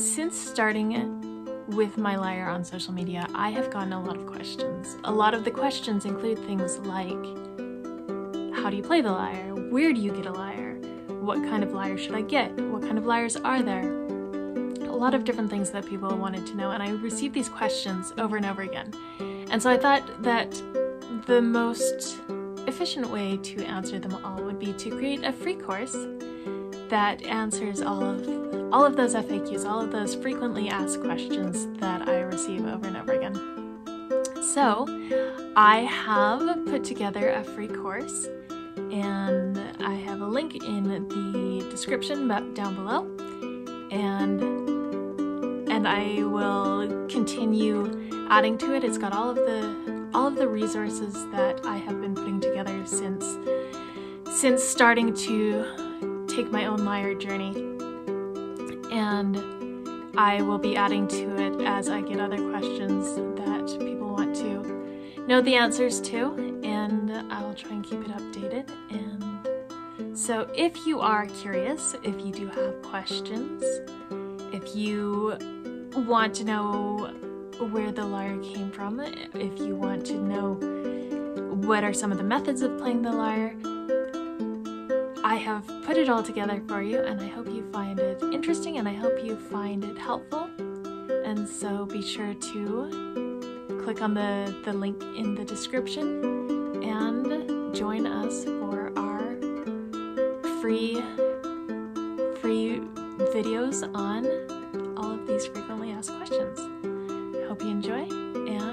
Since starting it with My Lyre on social media, I have gotten a lot of questions. A lot of the questions include things like, how do you play the lyre? Where do you get a lyre? What kind of lyre should I get? What kind of lyres are there? A lot of different things that people wanted to know, and I received these questions over and over again. And so I thought that the most efficient way to answer them all would be to create a free course that answers all of those FAQs, all of those frequently asked questions that I receive over and over again. So I have put together a free course, and I have a link in the description down below, and I will continue adding to it. It's got all of the resources that I have been putting together since starting to take my own lyre journey, and I will be adding to it as I get other questions that people want to know the answers to, and I'll try and keep it updated. And so if you are curious, if you do have questions, if you want to know where the lyre came from, if you want to know what are some of the methods of playing the lyre, I have put it all together for you, and I hope you find it interesting, and I hope you find it helpful. And so be sure to click on the link in the description and join us for our free videos on all of these frequently asked questions. Hope you enjoy, and